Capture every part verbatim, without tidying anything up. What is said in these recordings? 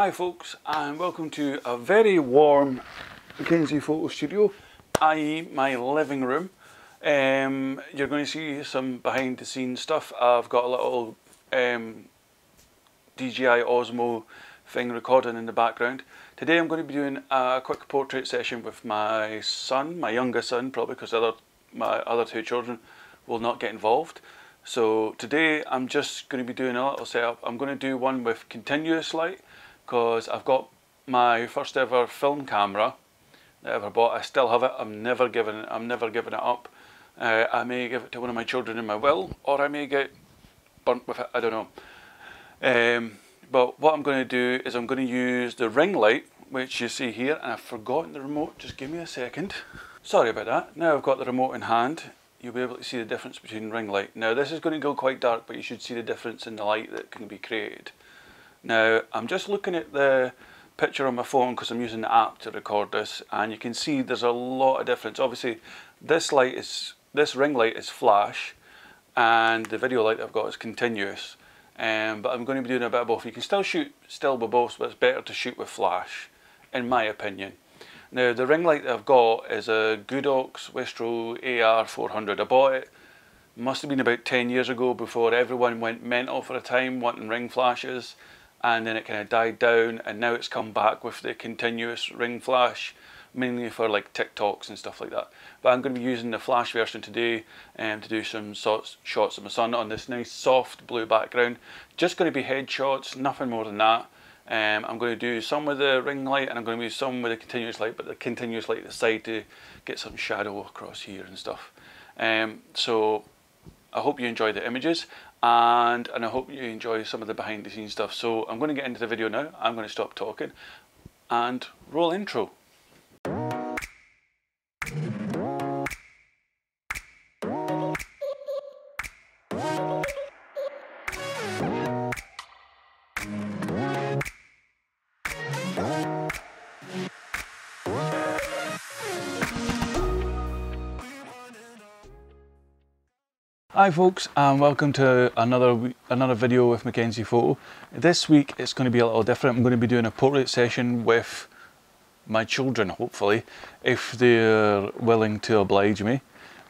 Hi folks, and welcome to a very warm MacKenzie Photo Studio, that is my living room. Um, you're going to see some behind the scenes stuff. I've got a little um, D J I Osmo thing recording in the background. Today I'm going to be doing a quick portrait session with my son, my younger son probably, because other, my other two children will not get involved. So today I'm just going to be doing a little setup. I'm going to do one with continuous light, because I've got my first ever film camera that I ever bought. I still have it. I'm never giving it. I'm never giving it up. Uh, I may give it to one of my children in my will, or I may get burnt with it. I don't know. Um, but what I'm going to do is I'm going to use the ring light, which you see here. And I've forgotten the remote. Just give me a second. Sorry about that. Now I've got the remote in hand. You'll be able to see the difference between ring light. Now this is going to go quite dark, but you should see the difference in the light that can be created. Now, I'm just looking at the picture on my phone because I'm using the app to record this, and you can see there's a lot of difference. Obviously, this light is, this ring light is flash, and the video light I've got is continuous. Um, but I'm going to be doing a bit of both. You can still shoot still with both, but it's better to shoot with flash, in my opinion. Now, the ring light that I've got is a Godox Witstro A R four hundred. I bought it, must have been about ten years ago, before everyone went mental for a time wanting ring flashes. And then it kind of died down, and now it's come back with the continuous ring flash, mainly for like TikToks and stuff like that. But I'm going to be using the flash version today um, to do some shots of my son on this nice soft blue background. Just going to be headshots, nothing more than that. Um, I'm going to do some with the ring light, and I'm going to do some with the continuous light, but the continuous light at the side to get some shadow across here and stuff. Um, so I hope you enjoy the images. And, and I hope you enjoy some of the behind the scenes stuff. So I'm going to get into the video now. I'm going to stop talking and roll intro. Hi folks, and welcome to another another video with MacKenzie Photo. This week it's going to be a little different. I'm going to be doing a portrait session with my children, hopefully, if they're willing to oblige me.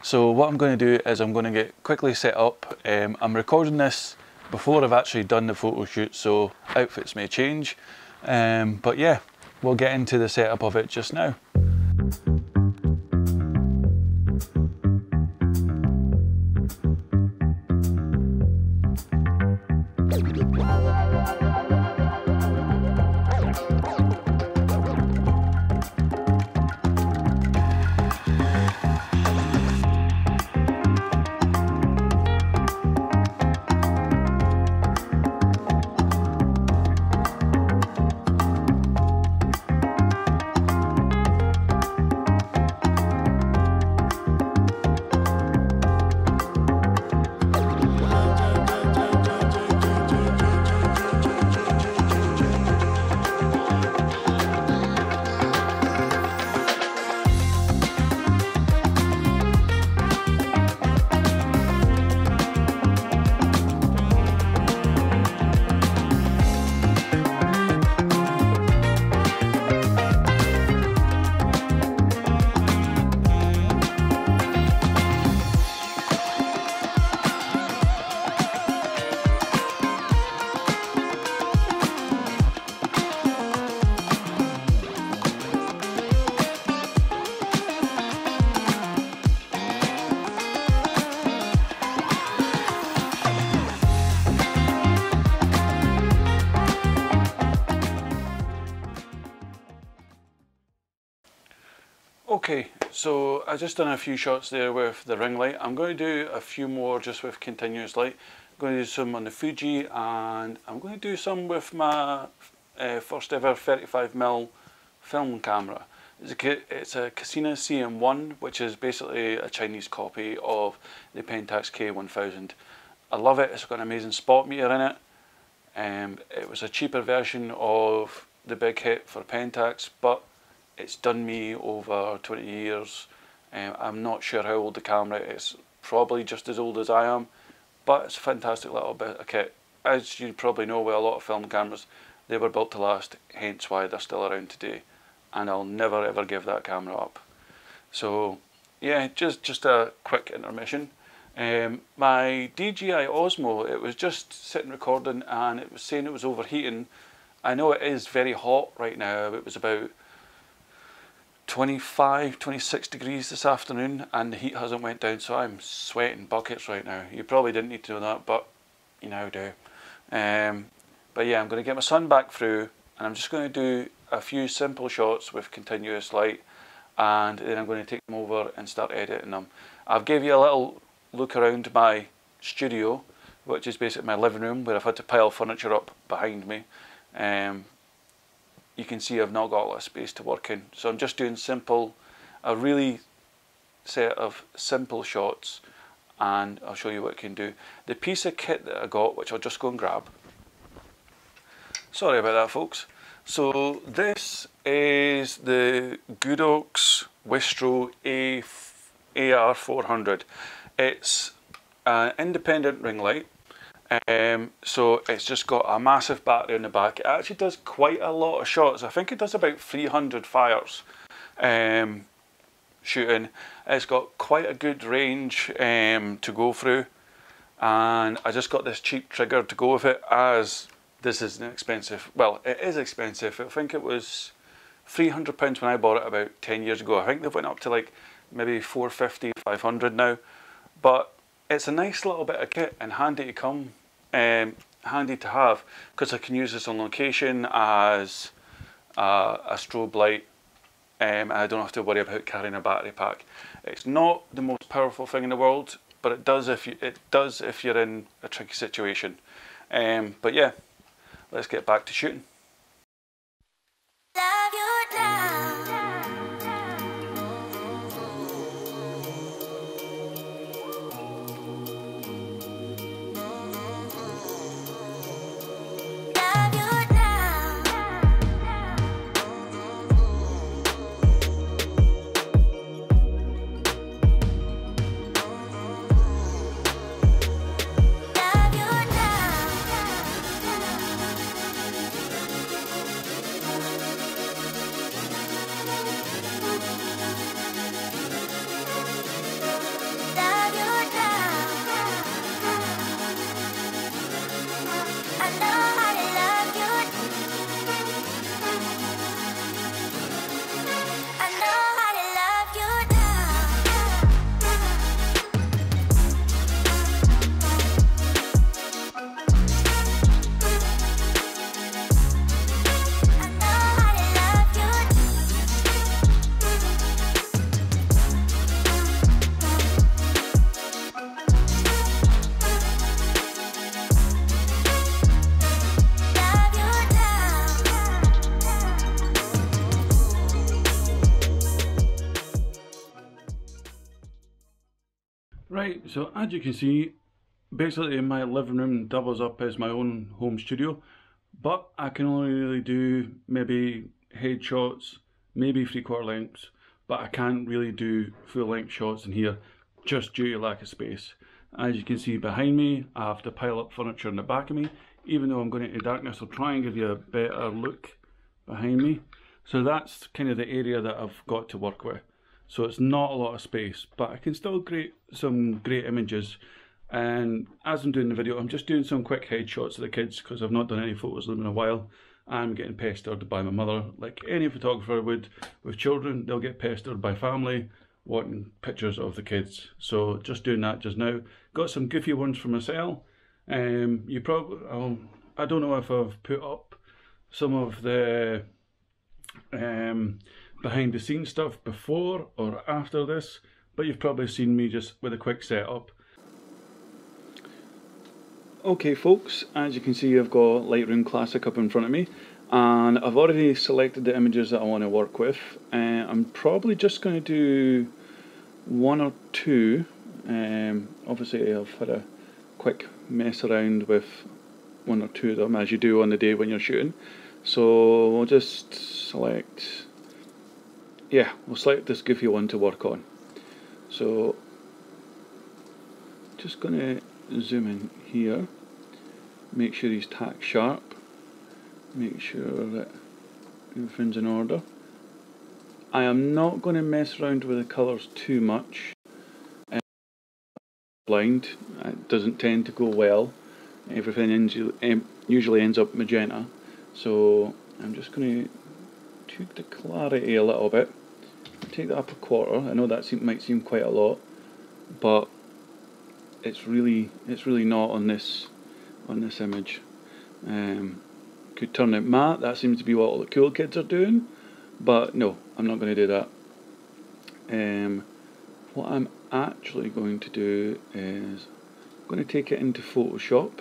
So what I'm going to do is I'm going to get quickly set up. Um, I'm recording this before I've actually done the photo shoot, so outfits may change. Um, but yeah, we'll get into the setup of it just now. Okay, so I've just done a few shots there with the ring light. I'm going to do a few more just with continuous light. I'm going to do some on the Fuji, and I'm going to do some with my uh, first ever thirty-five millimeter film camera. It's a, it's a Cassina C M one, which is basically a Chinese copy of the Pentax K one thousand. I love it. It's got an amazing spot meter in it. Um, it was a cheaper version of the big hit for Pentax, but it's done me over twenty years. Um, I'm not sure how old the camera is. Probably just as old as I am, but it's a fantastic little bit of kit. As you probably know with a lot of film cameras, They were built to last, hence why they're still around today, and I'll never ever give that camera up. So yeah, just just a quick intermission. Um, my D J I Osmo, it was just sitting recording and it was saying it was overheating. I know it is very hot right now. It was about twenty-five, twenty-six degrees this afternoon and the heat hasn't went down, so I'm sweating buckets right now. You probably didn't need to know that, but you now do. Um, but yeah, I'm going to get my sun back through and I'm just going to do a few simple shots with continuous light, and then I'm going to take them over and start editing them. I've gave you a little look around my studio, which is basically my living room where I've had to pile furniture up behind me. Um, you can see I've not got a lot of space to work in, so I'm just doing simple, a really set of simple shots, and I'll show you what it can do. The piece of kit that I got, which I'll just go and grab. Sorry about that, folks. So this is the Godox Witstro A R four hundred. It's an independent ring light, um, so it's just got a massive battery in the back. It actually does quite a lot of shots. I think it does about three hundred fires um, shooting. It's got quite a good range um, to go through, and I just got this cheap trigger to go with it, as this isn't expensive. Well, it is expensive. I think it was three hundred pounds when I bought it about ten years ago. I think they've went up to like maybe four fifty, five hundred now. But it's a nice little bit of kit and handy to come, um, handy to have, because I can use this on location as uh, a strobe light, um, and I don't have to worry about carrying a battery pack. It's not the most powerful thing in the world, but it does if you, it does if you're in a tricky situation. Um, but yeah, let's get back to shooting. Love you now. Right, so as you can see, basically my living room doubles up as my own home studio, but I can only really do maybe headshots, maybe three quarter lengths, but I can't really do full length shots in here just due to lack of space. As you can see behind me, I have to pile up furniture in the back of me, even though I'm going into darkness. I'll try and give you a better look behind me. So that's kind of the area that I've got to work with. So it's not a lot of space, but I can still create some great images. And as I'm doing the video, I'm just doing some quick headshots of the kids, because I've not done any photos of them in a while. I'm getting pestered by my mother, like any photographer would with children. They'll get pestered by family wanting pictures of the kids. So just doing that just now. Got some goofy ones for myself. Um, you probably, I'll, I don't know if I've put up some of the um, behind the scenes stuff before or after this, but you've probably seen me just with a quick setup. Okay folks, as you can see, I've got Lightroom Classic up in front of me, and I've already selected the images that I want to work with, and I'm probably just going to do one or two. Um, obviously I've had a quick mess around with one or two of them, as you do on the day when you're shooting. So we'll just select Yeah, we'll select this goofy one to work on. So, just going to zoom in here, make sure he's tack sharp, make sure that everything's in order. I am not going to mess around with the colours too much. Um, blind, it doesn't tend to go well. Everything ends, um, usually ends up magenta, so I'm just going to tweak the clarity a little bit. Take that up a quarter. I know that seem, might seem quite a lot, but it's really it's really not on this on this image. Um, could turn it matte. That seems to be what all the cool kids are doing, but no, I'm not going to do that. Um, what I'm actually going to do is I'm going to take it into Photoshop.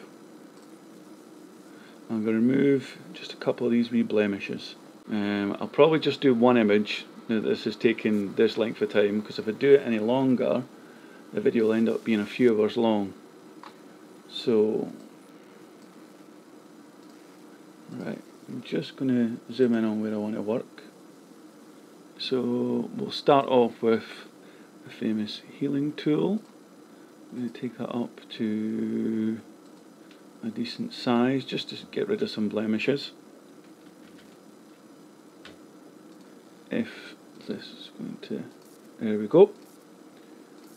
I'm going to remove just a couple of these wee blemishes. Um, I'll probably just do one image. Now this has taken this length of time, because if I do it any longer the video will end up being a few hours long. So right, I'm just going to zoom in on where I want to work. So we'll start off with the famous healing tool. I'm going to take that up to a decent size just to get rid of some blemishes. If this is going to, there we go.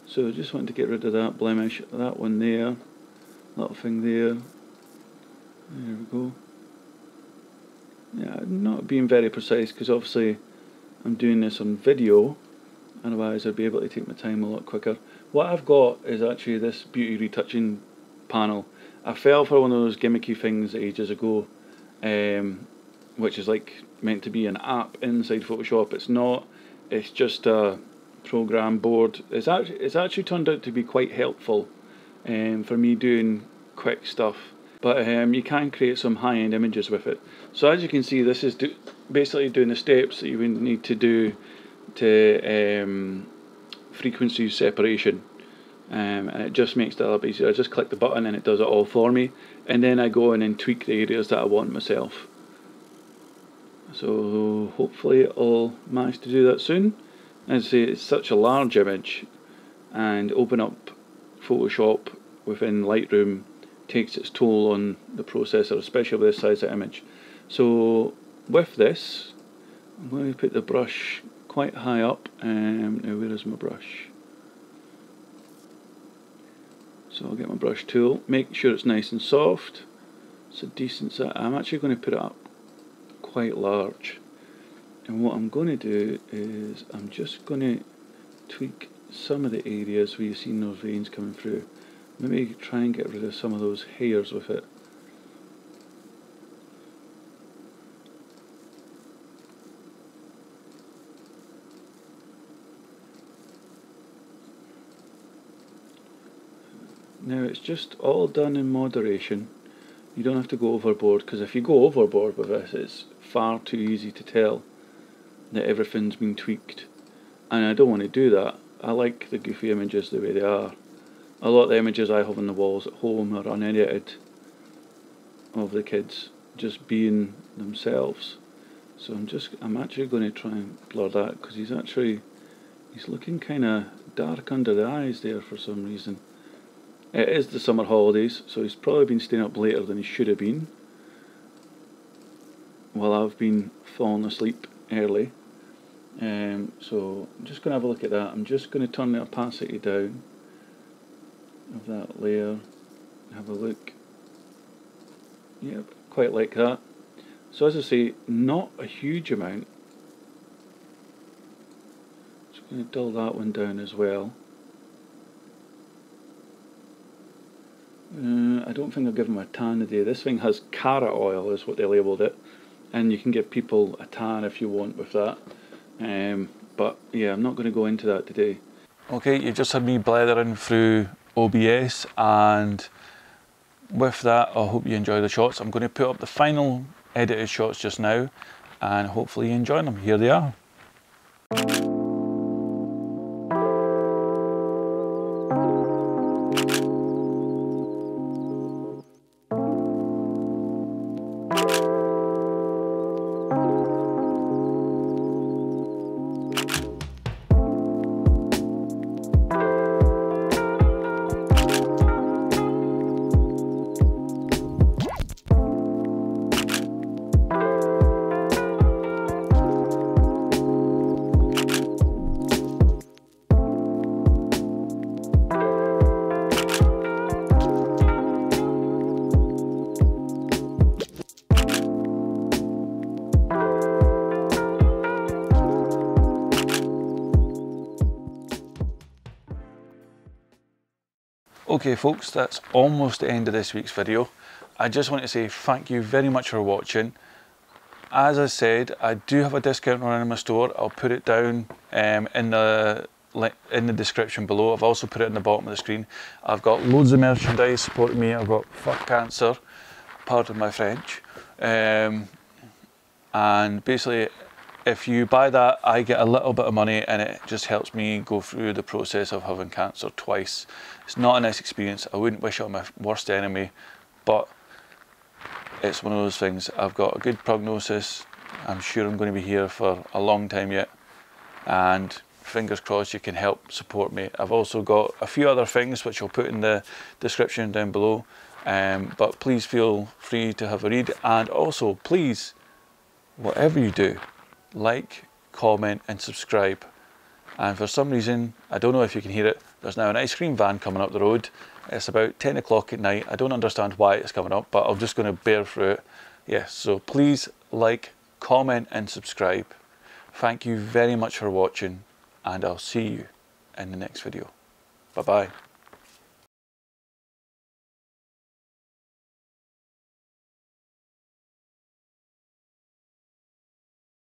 So I just want to get rid of that blemish, that one there, little thing there, there we go. Yeah, I'm not being very precise because obviously I'm doing this on video, otherwise I'd be able to take my time a lot quicker. What I've got is actually this beauty retouching panel. I fell for one of those gimmicky things ages ago, um, which is like meant to be an app inside Photoshop. It's not, it's just a program board. It's actually, it's actually turned out to be quite helpful um, for me doing quick stuff. But um, you can create some high-end images with it. So as you can see, this is do basically doing the steps that you would need to do to um, frequency separation. Um, and it just makes that a lot easier. I just click the button and it does it all for me. And then I go in and tweak the areas that I want myself. So hopefully it'll manage to do that soon. As I say, it's such a large image, and open up Photoshop within Lightroom takes its toll on the processor, especially with this size of image. So with this, I'm going to put the brush quite high up. Um, now where is my brush? So I'll get my brush tool, make sure it's nice and soft. It's a decent size. I'm actually going to put it up quite large, and what I'm going to do is I'm just going to tweak some of the areas where you've seen those veins coming through. Maybe try and get rid of some of those hairs with it. Now it's just all done in moderation. You don't have to go overboard, because if you go overboard with this, it's far too easy to tell that everything's been tweaked, and I don't want to do that. I like the goofy images the way they are. A lot of the images I have on the walls at home are unedited, of the kids just being themselves. So I'm just I'm actually going to try and blur that, because he's actually he's looking kind of dark under the eyes there for some reason. It is the summer holidays, so he's probably been staying up later than he should have been, while I've been falling asleep early. Um, so I'm just going to have a look at that. I'm just going to turn the opacity down of that layer, have a look. Yep, quite like that. So as I say, not a huge amount. Just going to dull that one down as well. Uh, I don't think I'll give them a tan today. This thing has carrot oil, is what they labelled it, and you can give people a tan if you want with that. Um, but yeah, I'm not going to go into that today. Okay, you just had me blathering through O B S, and with that, I hope you enjoy the shots. I'm going to put up the final edited shots just now, and hopefully you enjoy them. Here they are. Okay folks, that's almost the end of this week's video. I just want to say thank you very much for watching. As I said, I do have a discount running in my store. I'll put it down um, in the in the description below. I've also put it in the bottom of the screen. I've got loads of merchandise supporting me. I've got fuck cancer, pardon my French. Um, and basically, if you buy that, I get a little bit of money and it just helps me go through the process of having cancer twice. It's not a nice experience. I wouldn't wish it on my worst enemy, but it's one of those things. I've got a good prognosis. I'm sure I'm going to be here for a long time yet, and fingers crossed you can help support me. I've also got a few other things which I'll put in the description down below, um, but please feel free to have a read, and also please, whatever you do, like, comment and subscribe. And for some reason, I don't know if you can hear it, there's now an ice cream van coming up the road. It's about ten o'clock at night. I don't understand why it's coming up, but I'm just going to bear through it. Yes, so please like, comment and subscribe. Thank you very much for watching, and I'll see you in the next video. Bye bye.